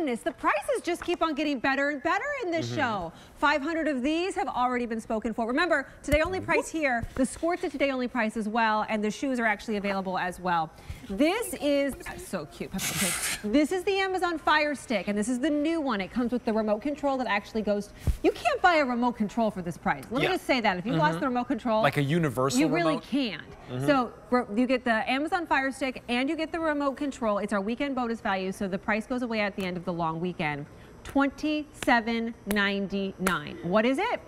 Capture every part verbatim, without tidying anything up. goodness, the prices just keep on getting better and better in this mm-hmm. show. five hundred of these have already been spoken for. Remember, today only price here, the skirts are today only price as well, and the shoes are actually available as well. This is so cute. This is the Amazon Fire Stick, and this is the new one. It comes with the remote control that actually goes. You can't buy a remote control for this price. Let yeah. me just say that. If you mm-hmm. lost the remote control, like a universal, you really remote. can't. Mm-hmm. So you get the Amazon Fire Stick and you get the remote control. It's our weekend bonus value, so the price goes away at the end of the long weekend. twenty-seven ninety-nine. What is it?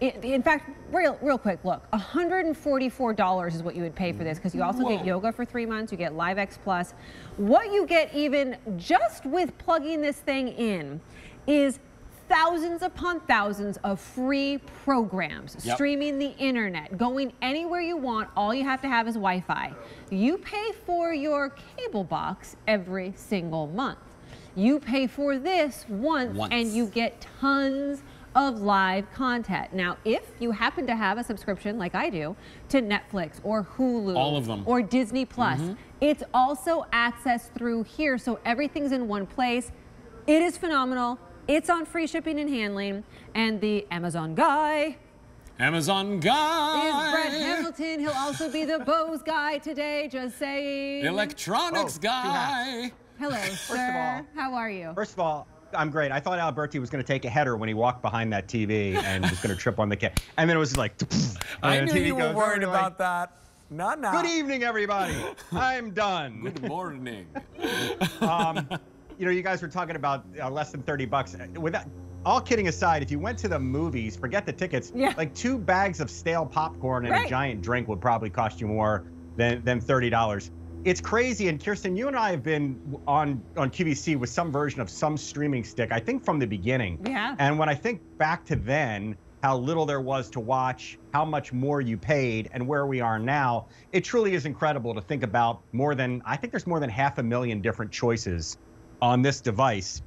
It, in fact, real real quick, look, one hundred forty-four dollars is what you would pay for this, because you also Whoa. get yoga for three months, you get LiveX Plus. What you get even just with plugging this thing in is thousands upon thousands of free programs, yep. streaming the internet, going anywhere you want. All you have to have is Wi-Fi. You pay for your cable box every single month. You pay for this once, once. and you get tons of live content. Now, if you happen to have a subscription like I do to Netflix or Hulu, all of them, or Disney Plus, mm-hmm. it's also accessed through here, so everything's in one place. It is phenomenal. It's on free shipping and handling, and the Amazon guy Amazon guy is Brett Hamilton. He'll also be the Bose guy today, just saying. Electronics oh, guy. Hello, sir. First of all, how are you? First of all, I'm great. I thought Alberti was going to take a header when he walked behind that T V and was going to trip on the cat. And then it was like... I knew you were worried about that. Not now. Good evening, everybody. I'm done. Good morning. um, you know, you guys were talking about uh, less than thirty bucks. Without, all kidding aside, if you went to the movies, forget the tickets, yeah. like two bags of stale popcorn and right. a giant drink would probably cost you more than, than thirty dollars. It's crazy, and Kirsten, you and I have been on, on Q V C with some version of some streaming stick, I think from the beginning. Yeah. And when I think back to then, how little there was to watch, how much more you paid, and where we are now, it truly is incredible to think about more than, I think there's more than half a million different choices on this device.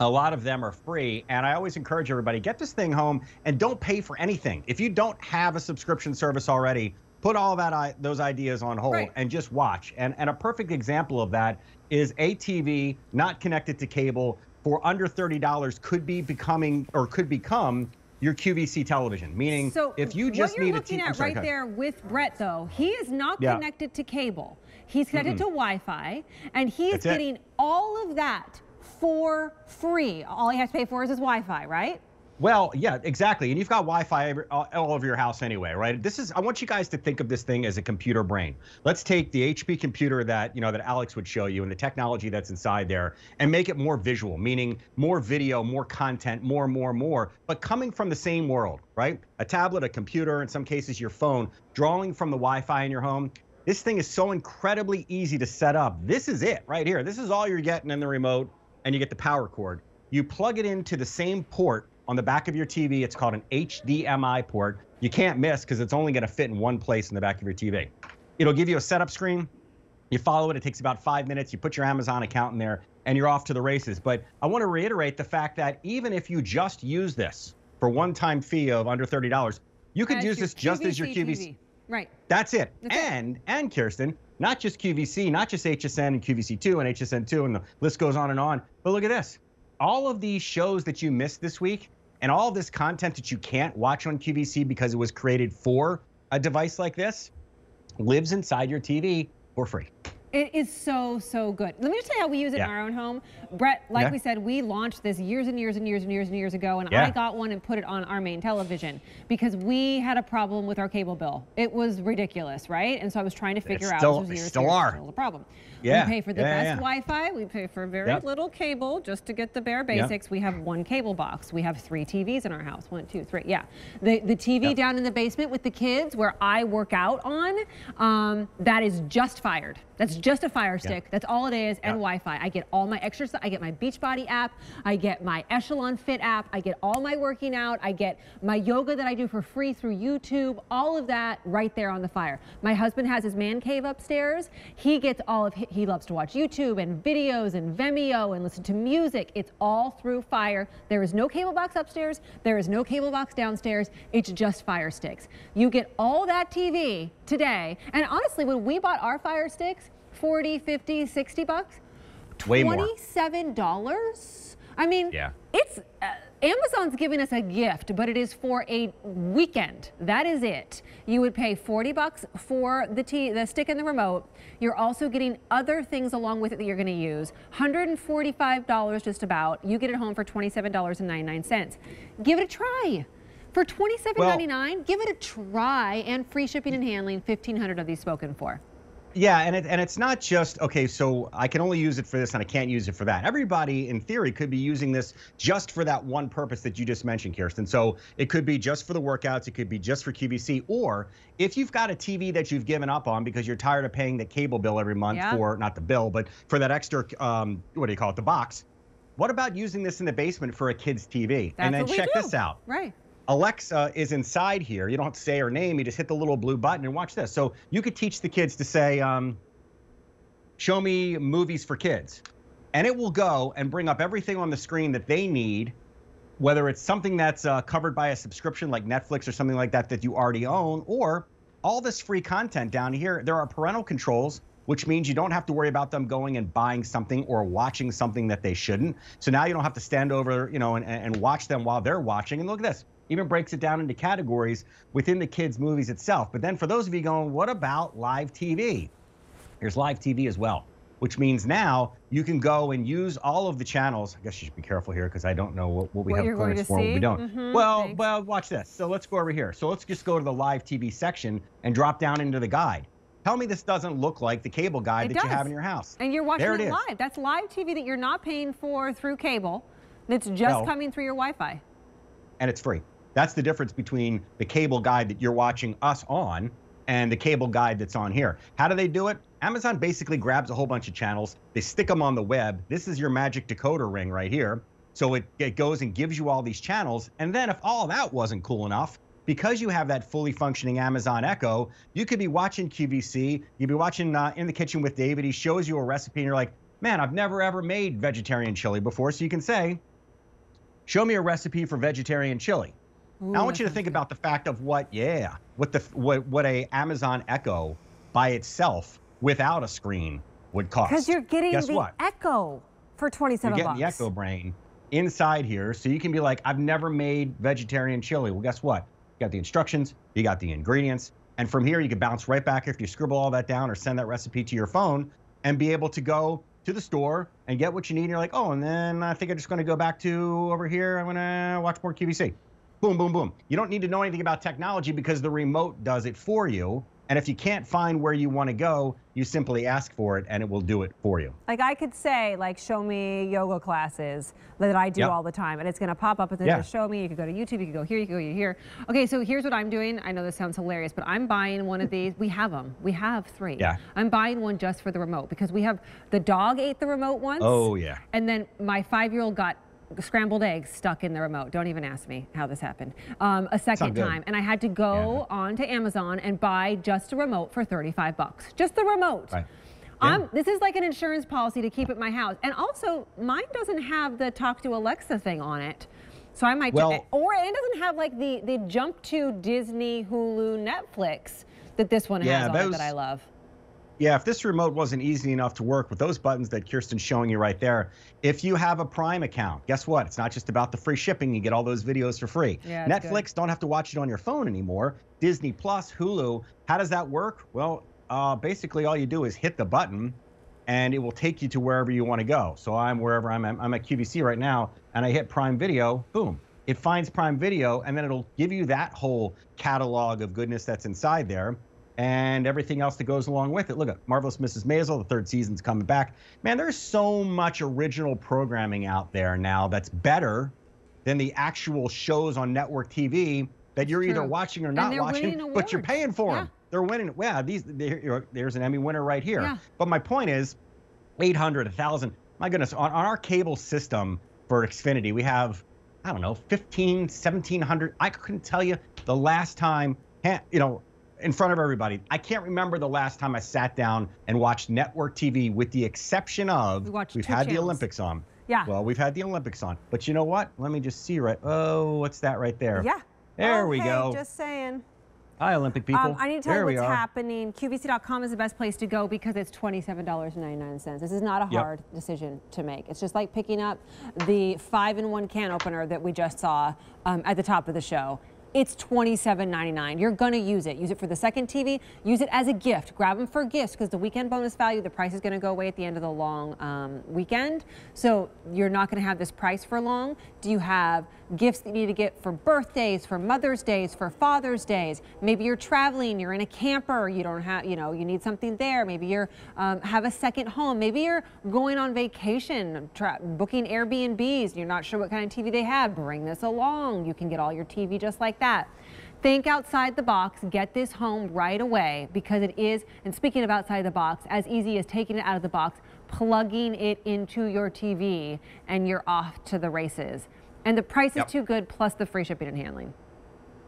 A lot of them are free, and I always encourage everybody, get this thing home and don't pay for anything. If you don't have a subscription service already, put all that those ideas on hold right. and just watch. And, and a perfect example of that is a T V not connected to cable for under thirty dollars could be becoming or could become your Q V C television. Meaning, so if you just need a T V. So what you're looking at sorry, right there with Brett, though, he is not yeah. connected to cable. He's connected mm-hmm. to Wi-Fi, and he is getting it. all of that for free. All he has to pay for is his Wi-Fi, right? Well, yeah, exactly. And you've got Wi-Fi all over your house anyway, right? This is, I want you guys to think of this thing as a computer brain. Let's take the H P computer that, you know, that Alex would show you and the technology that's inside there and make it more visual, meaning more video, more content, more, more, more, but coming from the same world, right? A tablet, a computer, in some cases your phone, drawing from the Wi-Fi in your home. This thing is so incredibly easy to set up. This is it right here. This is all you're getting in the remote, and you get the power cord. You plug it into the same port on the back of your T V. It's called an H D M I port. You can't miss, because it's only going to fit in one place in the back of your T V. It'll give you a setup screen. You follow it. It takes about five minutes. You put your Amazon account in there, and you're off to the races. But I want to reiterate the fact that even if you just use this for one-time fee of under thirty dollars, you could use this just as your Q V C. Right. That's it. And, and Kirsten, not just Q V C, not just H S N and Q V C two and H S N two, and the list goes on and on. But look at this. All of these shows that you missed this week, and all this content that you can't watch on Q V C because it was created for a device like this, lives inside your T V for free. It is so, so good. Let me just tell you how we use it yeah. in our own home. Brett, like yeah. we said, we launched this years and years and years and years and years ago, and yeah. I got one and put it on our main television because we had a problem with our cable bill. It was ridiculous, right? And so I was trying to figure it's out. Still, was years still years are. Still the problem. Yeah. We pay for the yeah, best yeah. Wi-Fi. We pay for very yep. little cable just to get the bare basics. Yep. We have one cable box. We have three T Vs in our house. One, two, three. Yeah. The the T V yep. down in the basement with the kids where I work out on, um, that is just fired. That's just a Fire Stick. Yeah. That's all it is, and yeah. Wi-Fi. I get all my exercise. I get my Beach Body app. I get my Echelon Fit app. I get all my working out. I get my yoga that I do for free through YouTube. All of that right there on the Fire. My husband has his man cave upstairs. He gets all of, he loves to watch YouTube and videos and Vimeo and listen to music. It's all through Fire. There is no cable box upstairs. There is no cable box downstairs. It's just Fire Sticks. You get all that T V today. And honestly, when we bought our Fire Sticks, forty, fifty, sixty bucks, Way more. twenty-seven dollars? I mean, yeah. it's uh, Amazon's giving us a gift, but it is for a weekend. That is it. You would pay forty bucks for the t the stick and the remote. You're also getting other things along with it that you're going to use. one hundred forty-five dollars just about. You get it home for twenty-seven ninety-nine. Give it a try. For twenty-seven ninety-nine, well, give it a try, and free shipping and handling, fifteen hundred of these spoken for. Yeah, and it, and it's not just, okay, so I can only use it for this and I can't use it for that. Everybody, in theory, could be using this just for that one purpose that you just mentioned, Kirsten. So it could be just for the workouts, it could be just for Q V C, or if you've got a T V that you've given up on because you're tired of paying the cable bill every month yeah. for, not the bill, but for that extra, um, what do you call it, the box. What about using this in the basement for a kid's T V? That's and then what we check do. this out. Right. Alexa is inside here. You don't have to say her name. You just hit the little blue button and watch this. So you could teach the kids to say, um, show me movies for kids. And it will go and bring up everything on the screen that they need, whether it's something that's uh, covered by a subscription like Netflix or something like that that you already own, or all this free content down here. There are parental controls, which means you don't have to worry about them going and buying something or watching something that they shouldn't. So now you don't have to stand over, you know, and, and watch them while they're watching. And look at this. Even breaks it down into categories within the kids' movies itself. But then for those of you going, what about live T V? Here's live T V as well, which means now you can go and use all of the channels. I guess you should be careful here because I don't know what, what we what have plans for and what we don't. Mm-hmm, well, thanks. well, watch this. So let's go over here. So let's just go to the live T V section and drop down into the guide. Tell me this doesn't look like the cable guide it that does. you have in your house. And you're watching there it, it live. Is. That's live T V that you're not paying for through cable. That's just no. coming through your Wi-Fi. And it's free. That's the difference between the cable guide that you're watching us on and the cable guide that's on here. How do they do it? Amazon basically grabs a whole bunch of channels. They stick them on the web. This is your magic decoder ring right here. So it, it goes and gives you all these channels. And then if all that wasn't cool enough, because you have that fully functioning Amazon Echo, you could be watching Q V C. You'd be watching uh, In the Kitchen with David. He shows you a recipe and you're like, man, I've never ever made vegetarian chili before. So you can say, show me a recipe for vegetarian chili. Ooh, now I want you to think good. about the fact of what, yeah, what the what what a Amazon Echo by itself without a screen would cost. Because you're getting Guess the what? Echo for twenty-seven bucks. You're getting bucks. the Echo brain inside here, so you can be like, I've never made vegetarian chili. Well, guess what? You got the instructions, you got the ingredients, and from here you can bounce right back if you scribble all that down or send that recipe to your phone and be able to go to the store and get what you need. And you're like, oh, and then I think I'm just going to go back to over here. I'm going to watch more Q V C. Boom, boom, boom. You don't need to know anything about technology because the remote does it for you. And if you can't find where you want to go, you simply ask for it and it will do it for you. Like I could say, like, show me yoga classes that I do yep. all the time. And it's going to pop up and then yeah. just show me. You could go to YouTube. You could go here. You could go here. Okay, so here's what I'm doing. I know this sounds hilarious, but I'm buying one of these. We have them. We have three. Yeah. I'm buying one just for the remote because we have the dog ate the remote once. Oh, yeah. And then my five-year-old got scrambled eggs stuck in the remote. Don't even ask me how this happened. Um, a second time, and I had to go yeah. on to Amazon and buy just a remote for thirty-five bucks. Just the remote. Right. Yeah. Um, this is like an insurance policy to keep at my house, and also mine doesn't have the talk to Alexa thing on it, so I might. Well, or it doesn't have like the the jump to Disney, Hulu, Netflix that this one yeah, has on it that I love. Yeah, if this remote wasn't easy enough to work with those buttons that Kirsten's showing you right there, if you have a Prime account, guess what? It's not just about the free shipping. You get all those videos for free. Yeah, Netflix, don't have to watch it on your phone anymore. Disney Plus, Hulu. How does that work? Well, uh, basically all you do is hit the button and it will take you to wherever you want to go. So I'm wherever I'm, I'm at Q V C right now, and I hit Prime Video, boom. It finds Prime Video, and then it'll give you that whole catalog of goodness that's inside there, and everything else that goes along with it. Look at Marvelous Missus Maisel, the third season's coming back. Man, there's so much original programming out there now that's better than the actual shows on network T V that you're True. either watching or not watching, but you're paying for yeah. them. They're winning. Yeah, these, there's an Emmy winner right here. Yeah. But my point is, eight hundred, one thousand, my goodness, on, on our cable system for Xfinity, we have, I don't know, fifteen, seventeen hundred. I couldn't tell you the last time, you know, in front of everybody. I can't remember the last time I sat down and watched network T V, with the exception of we we've had channels. the Olympics on. Yeah. Well, we've had the Olympics on. But you know what? Let me just see right. Oh, what's that right there? Yeah. There okay, we go. Just saying. Hi, Olympic people. Um, I need to tell you what's happening. Q V C dot com is the best place to go because it's twenty-seven ninety-nine. This is not a hard yep. decision to make. It's just like picking up the five in one can opener that we just saw um, at the top of the show. It's twenty-seven ninety-nine. You're going to use it. Use it for the second T V. Use it as a gift. Grab them for gifts because the weekend bonus value, the price is going to go away at the end of the long um, weekend. So you're not going to have this price for long. Do you have gifts that you need to get for birthdays, for Mother's Days, for Father's Days? Maybe you're traveling. You're in a camper. You don't have, you know, you need something there. Maybe you're um, have a second home. Maybe you're going on vacation, booking Airbnbs. You're not sure what kind of T V they have. Bring this along. You can get all your T V just like that. Think outside the box. Get this home right away because it is, and speaking of outside the box, as easy as taking it out of the box, plugging it into your T V, and you're off to the races. And the price yep. is too good, plus the free shipping and handling.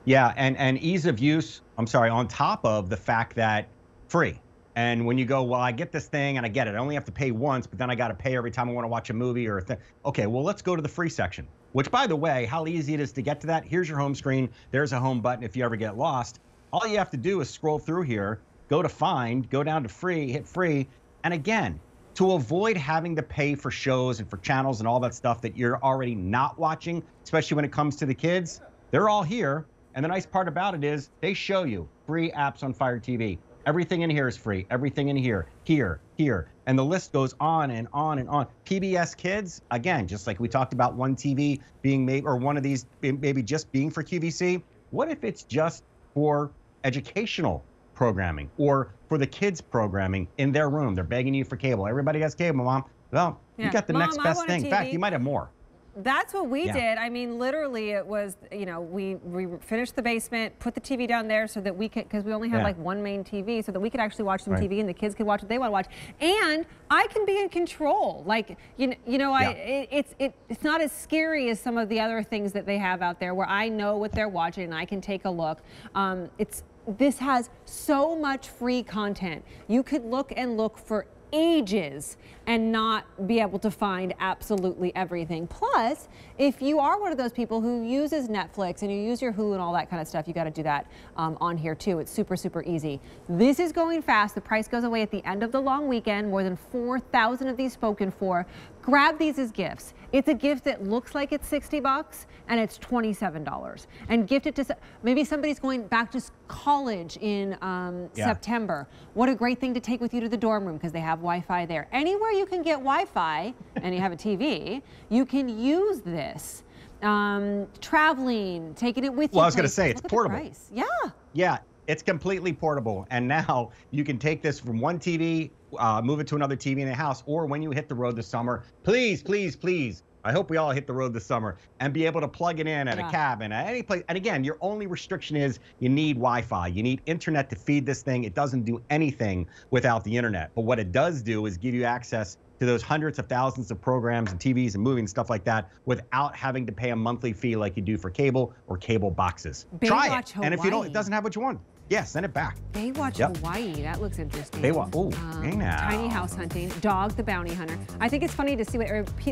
Yeah, and, and ease of use, I'm sorry, on top of the fact that free. And when you go, well, I get this thing and I get it. I only have to pay once, but then I got to pay every time I want to watch a movie or a thing. Okay, well, let's go to the free section, which, by the way, how easy it is to get to that. Here's your home screen. There's a home button if you ever get lost. All you have to do is scroll through here, go to find, go down to free, hit free. And again, to avoid having to pay for shows and for channels and all that stuff that you're already not watching, especially when it comes to the kids, they're all here. And the nice part about it is they show you free apps on Fire T V. Everything in here is free. Everything in here, here, here. And the list goes on and on and on. P B S Kids, again, just like we talked about one T V being made, or one of these maybe just being for Q V C. What if it's just for educational programming or for the kids programming in their room? They're begging you for cable. Everybody has cable, Mom. Well, yeah. you got the Mom, next best thing. In fact, you might have more. That's what we yeah. did. I mean, literally, it was, you know, we, we finished the basement, put the T V down there so that we could, because we only had yeah. like one main T V, so that we could actually watch some right. T V and the kids could watch what they want to watch. And I can be in control. Like, you, you know, yeah. I, it, it's, it, it's not as scary as some of the other things that they have out there where I know what they're watching and I can take a look. Um, it's, this has so much free content. You could look and look for ages and not be able to find absolutely everything. Plus, if you are one of those people who uses Netflix and you use your Hulu and all that kind of stuff, you got to do that um, on here too. It's super, super easy. This is going fast. The price goes away at the end of the long weekend. More than four thousand of these spoken for. Grab these as gifts. It's a gift that looks like it's sixty bucks and it's twenty-seven dollars. And gift it to, maybe somebody's going back to college in um, yeah. September. What a great thing to take with you to the dorm room because they have Wi-Fi there. Anywhere you can get Wi-Fi and you have a T V, you can use this. Um, traveling, taking it with well, you. Well, I was going to say, it's portable. Yeah. Yeah, it's completely portable. And now you can take this from one T V, Uh, move it to another T V in the house, or when you hit the road this summer, please, please, please, I hope we all hit the road this summer and be able to plug it in at yeah. a cabin, at any place. And again, your only restriction is you need Wi-Fi. You need internet to feed this thing. It doesn't do anything without the internet. But what it does do is give you access to those hundreds of thousands of programs and T Vs and movies and stuff like that without having to pay a monthly fee like you do for cable or cable boxes. Baywatch Try it. Hawaii. And if you don't, it doesn't have what you want. Yeah, send it back. Baywatch yep. Hawaii, that looks interesting. Baywatch, ooh, um, hey now. Tiny House Hunting, Dog the Bounty Hunter. I think it's funny to see what,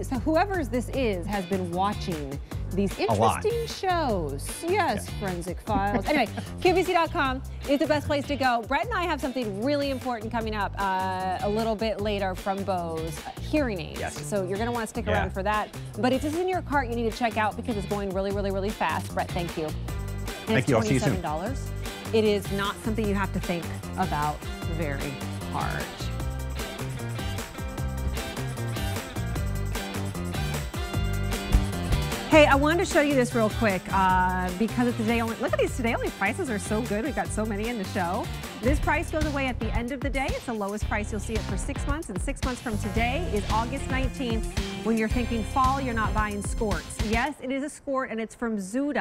so whoever's this is has been watching these interesting shows. Yes, yeah. Forensic Files. Anyway, Q V C dot com is the best place to go. Brett and I have something really important coming up uh, a little bit later from Bose, hearing aids. Yes. So you're gonna wanna stick yeah. around for that. But if this is in your cart, you need to check out because it's going really, really, really fast. Brett, thank you. And thank you, I'll see you soon. It is not something you have to think about very hard. Hey, I wanted to show you this real quick uh, because it's today only. Look at these today only prices are so good. We've got so many in the show. This price goes away at the end of the day. It's the lowest price you'll see it for six months. And six months from today is August nineteenth. When you're thinking fall, you're not buying skorts. Yes, it is a skort and it's from Zuda.